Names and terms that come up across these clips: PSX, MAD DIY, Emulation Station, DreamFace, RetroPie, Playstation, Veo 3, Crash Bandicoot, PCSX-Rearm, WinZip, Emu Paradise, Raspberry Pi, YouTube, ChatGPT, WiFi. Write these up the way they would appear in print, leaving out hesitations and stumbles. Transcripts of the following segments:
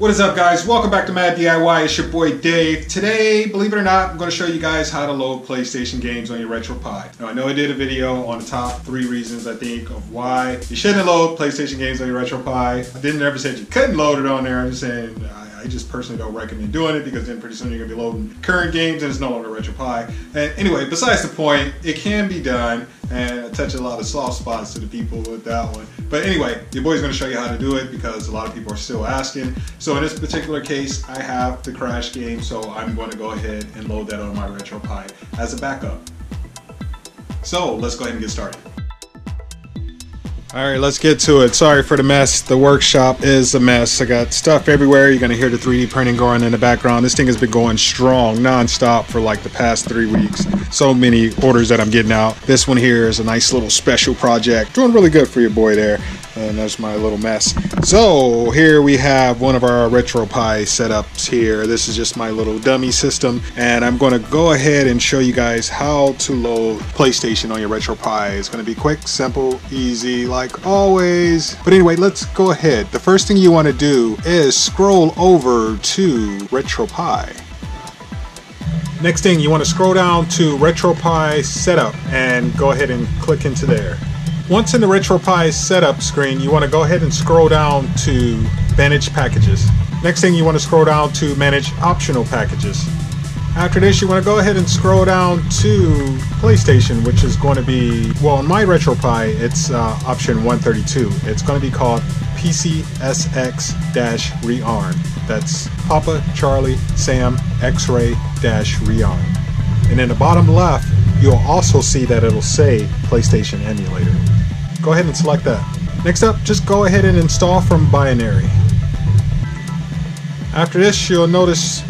What is up, guys? Welcome back to MAD DIY. It's your boy Dave. Today, believe it or not, I'm going to show you guys how to load PlayStation games on your RetroPie. Now, I know I did a video on the top 3 reasons, I think, of why you shouldn't load PlayStation games on your RetroPie. I didn't ever say you couldn't load it on there. I'm just saying I just personally don't recommend doing it, because then pretty soon you're going to be loading current games and it's no longer RetroPie. And anyway, besides the point, it can be done. And I touch a lot of soft spots to the people with that one. But anyway, your boy's gonna show you how to do it because a lot of people are still asking. So in this particular case, I have the Crash game, so I'm gonna go ahead and load that on my RetroPie as a backup. So let's go ahead and get started. All right, let's get to it. Sorry for the mess. The workshop is a mess. I got stuff everywhere. You're gonna hear the 3D printing going in the background. This thing has been going strong, non-stop for like the past 3 weeks. So many orders that I'm getting out. This one here is a nice little special project. Doing really good for your boy there. And there's my little mess. So here we have one of our RetroPie setups here. This is just my little dummy system. And I'm gonna go ahead and show you guys how to load PlayStation on your RetroPie. It's gonna be quick, simple, easy, like always. But anyway, let's go ahead. The first thing you want to do is scroll over to RetroPie. Next thing, you want to scroll down to RetroPie setup and go ahead and click into there. Once in the RetroPie setup screen, you want to go ahead and scroll down to manage packages. Next thing, you want to scroll down to manage optional packages. After this, you want to go ahead and scroll down to PlayStation, which is going to be, well, on my RetroPie, it's option 132. It's going to be called PCSX-Rearm. That's Papa, Charlie, Sam, X-Ray-Rearm. And in the bottom left, you'll also see that it'll say PlayStation Emulator. Go ahead and select that. Next up, just go ahead and install from binary. After this, you'll notice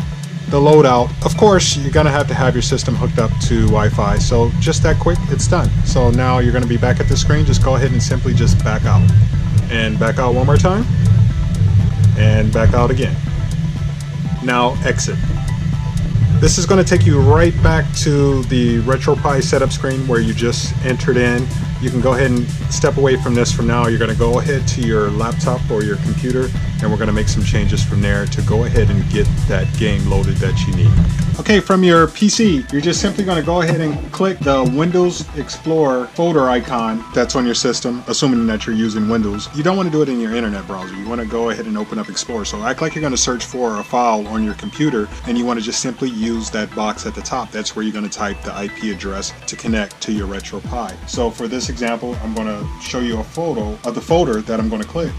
the loadout. Of course, you're gonna have to have your system hooked up to Wi-Fi, so just that quick, it's done. So now you're gonna be back at the screen. Just go ahead and simply just back out, and back out one more time, and back out again. Now exit. This is gonna take you right back to the RetroPie setup screen where you just entered in. You can go ahead and step away from this from now. You're gonna go ahead to your laptop or your computer, and we're gonna make some changes from there to go ahead and get that game loaded that you need. Okay, from your PC, you're just simply gonna go ahead and click the Windows Explorer folder icon that's on your system, assuming that you're using Windows. You don't wanna do it in your internet browser. You wanna go ahead and open up Explorer. So act like you're gonna search for a file on your computer, and you wanna just simply use that box at the top. That's where you're going to type the IP address to connect to your RetroPie. So for this example, I'm going to show you a photo of the folder that I'm going to click,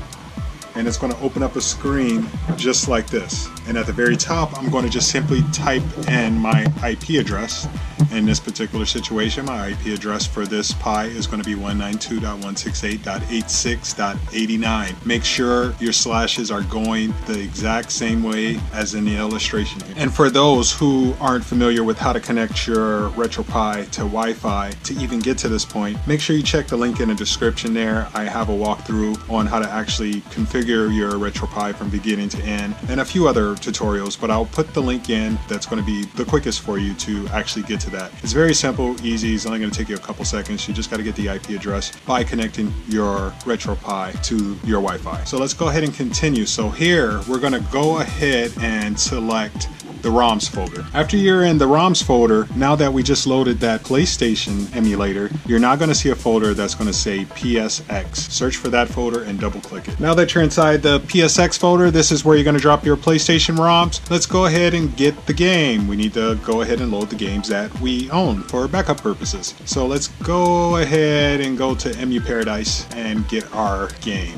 and it's going to open up a screen just like this. And at the very top, I'm going to just simply type in my IP address. In this particular situation, my IP address for this Pi is going to be 192.168.86.89. Make sure your slashes are going the exact same way as in the illustration. And for those who aren't familiar with how to connect your RetroPie to Wi-Fi, to even get to this point, make sure you check the link in the description there. I have a walkthrough on how to actually configure your RetroPie from beginning to end, and a few other tutorials, but I'll put the link in. That's going to be the quickest for you to actually get to that. It's very simple, easy. It's only going to take you a couple seconds. You just got to get the IP address by connecting your RetroPie to your Wi-Fi. So let's go ahead and continue. So here we're going to go ahead and select the ROMs folder. After you're in the ROMs folder, now that we just loaded that PlayStation emulator, you're now going to see a folder that's going to say PSX. Search for that folder and double click it. Now that you're inside the PSX folder, this is where you're going to drop your PlayStation ROMs. Let's go ahead and get the game. We need to go ahead and load the games that we own for backup purposes. So let's go ahead and go to Emu Paradise and get our game.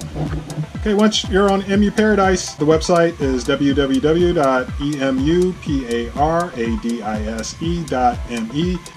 Okay, once you're on Emu Paradise, the website is www.emuparadise.me.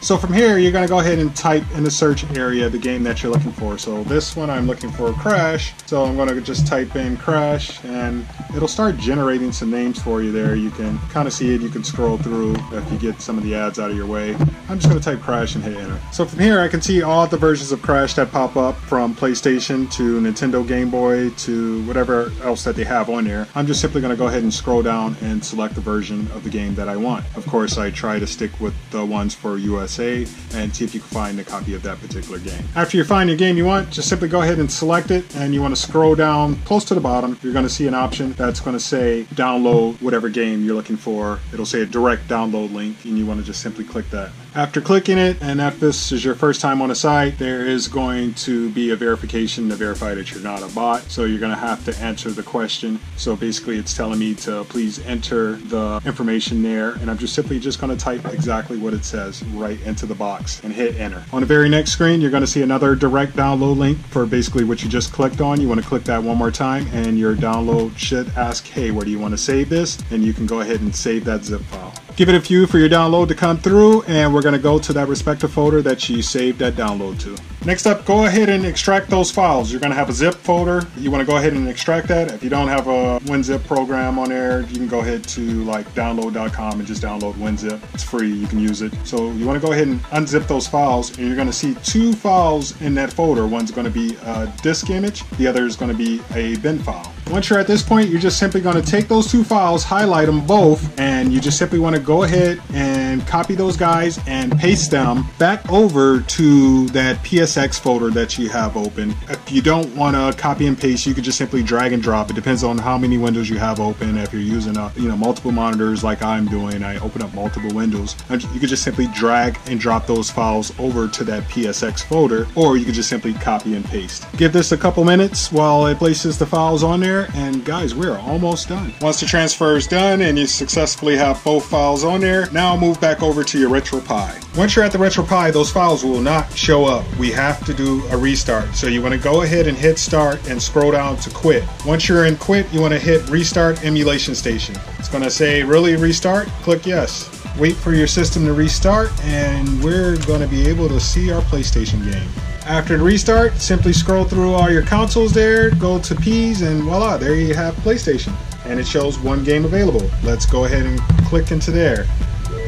So from here, you're gonna go ahead and type in the search area the game that you're looking for. So this one, I'm looking for Crash. So I'm gonna just type in Crash, and it'll start generating some names for you there. You can kind of see it. You can scroll through if you get some of the ads out of your way. I'm just gonna type Crash and hit enter. So from here, I can see all the versions of Crash that pop up, from PlayStation to Nintendo Game Boy to whatever else that they have on there. I'm just simply gonna go ahead and scroll down and select the version of the game that I want. Of course, I try to stick with the ones for USA and see if you can find a copy of that particular game. After you find your game you want, just simply go ahead and select it, and you want to scroll down close to the bottom. You're going to see an option that's going to say download whatever game you're looking for. It'll say a direct download link, and you want to just simply click that. After clicking it, and if this is your first time on a site, there is going to be a verification to verify that you're not a bot. So you're going to have to answer the question. So basically it's telling me to please enter the information there, and I'm just simply just going to type exactly what it says right into the box and hit enter. On the very next screen, you're going to see another direct download link for basically what you just clicked on. You want to click that one more time, and your download should ask, hey, where do you want to save this? And you can go ahead and save that zip file. Give it a few for your download to come through, and we're going to go to that respective folder that you saved that download to. Next up, go ahead and extract those files. You're going to have a zip folder. You want to go ahead and extract that. If you don't have a WinZip program on there, you can go ahead to like download.com and just download WinZip. It's free, you can use it. So you want to go ahead and unzip those files, and you're going to see two files in that folder. One's going to be a disk image, the other is going to be a bin file. Once you're at this point, you're just simply going to take those two files, highlight them both, and you just simply want to go ahead and copy those guys and paste them back over to that PSX folder that you have open. If you don't want to copy and paste, you could just simply drag and drop. It depends on how many windows you have open. If you're using multiple monitors like I'm doing, I open up multiple windows. You could just simply drag and drop those files over to that PSX folder, or you could just simply copy and paste. Give this a couple minutes while it places the files on there. And guys, we're almost done. Once the transfer is done and you successfully have both files on there, now move back over to your RetroPie. Once you're at the RetroPie, those files will not show up. We have to do a restart. So you want to go ahead and hit start and scroll down to quit. Once you're in quit, you want to hit restart emulation station. It's going to say really restart? Click yes. Wait for your system to restart, and we're going to be able to see our PlayStation game. After the restart, simply scroll through all your consoles there, go to P's, and voila, there you have PlayStation. And it shows one game available. Let's go ahead and click into there.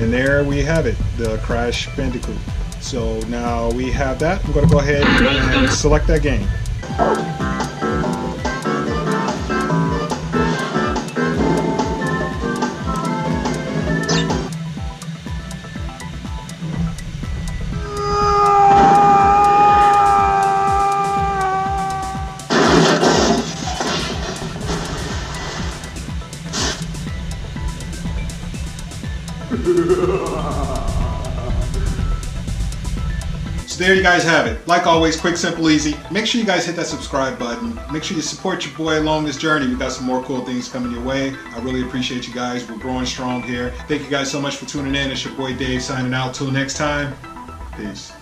And there we have it, the Crash Bandicoot. So now we have that. I'm going to go ahead and select that game. So there you guys have it. Like always, quick, simple, easy. Make sure you guys hit that subscribe button. Make sure you support your boy along this journey. We've got some more cool things coming your way. I really appreciate you guys. We're growing strong here. Thank you guys so much for tuning in. It's your boy Dave signing out. Till next time, peace.